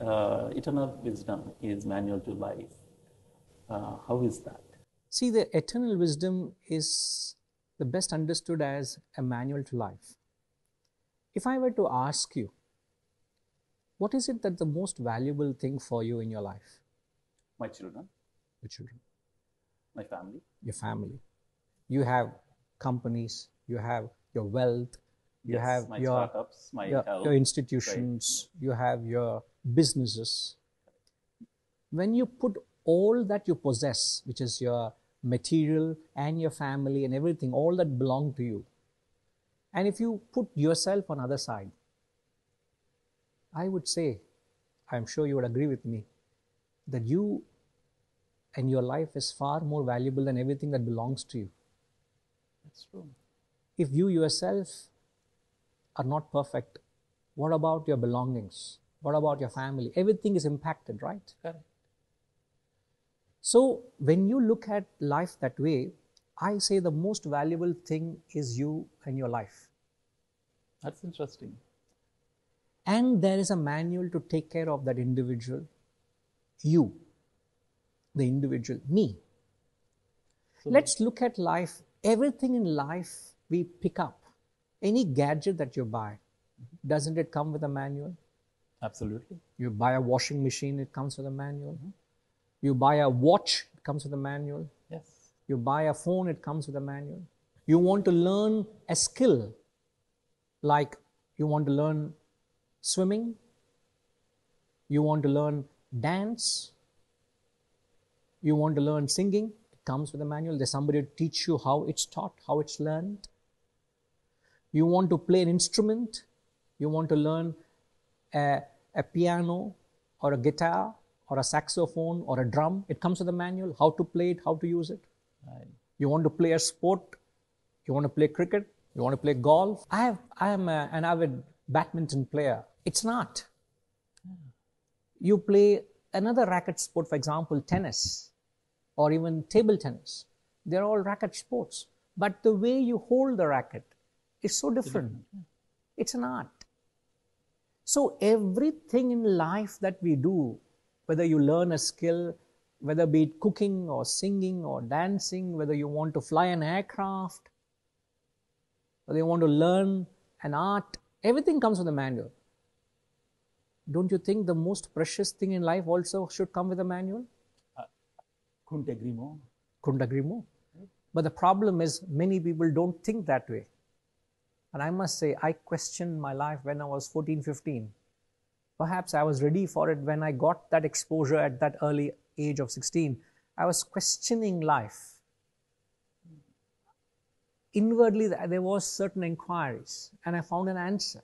eternal wisdom is manual to life. How is that? See, the eternal wisdom is the best understood as a manual to life. If I were to ask you, what is it that the most valuable thing for you in your life? My children. Your children. My family. Your family. You have companies, you have your wealth, you have my startups, your institutions, right. You have your businesses. When you put all that you possess, which is your material and your family and everything, all that belong to you, and if you put yourself on the other side, I would say, I'm sure you would agree with me, that you and your life is far more valuable than everything that belongs to you. That's true. If you yourself are not perfect, what about your belongings? What about your family? Everything is impacted, right? Correct. So when you look at life that way, I say the most valuable thing is you and your life. That's interesting. And there is a manual to take care of that individual, you, the individual, me. So let's look at life. Everything in life we pick up, any gadget that you buy, doesn't it come with a manual? Absolutely. You buy a washing machine, it comes with a manual. Mm-hmm. You buy a watch, it comes with a manual. Yes. You buy a phone, it comes with a manual. You want to learn a skill, like you want to learn swimming, you want to learn dance, you want to learn singing, it comes with a manual. There's somebody to teach you how it's taught, how it's learned. You want to play an instrument, you want to learn a piano or a guitar or a saxophone or a drum, it comes with a manual, how to play it, how to use it. Right. You want to play a sport, you want to play cricket, you want to play golf. I am an avid badminton player. It's not. You play another racket sport, for example, tennis or even table tennis. They're all racket sports. But the way you hold the racket is so different. It's an art. So everything in life that we do, whether you learn a skill, whether be it cooking or singing or dancing, whether you want to fly an aircraft, whether you want to learn an art, everything comes with a manual. Don't you think the most precious thing in life also should come with a manual? Couldn't agree more. Couldn't agree more. But the problem is many people don't think that way. And I must say, I questioned my life when I was 14, 15. Perhaps I was ready for it when I got that exposure at that early age of 16. I was questioning life. Inwardly, there was certain inquiries and I found an answer.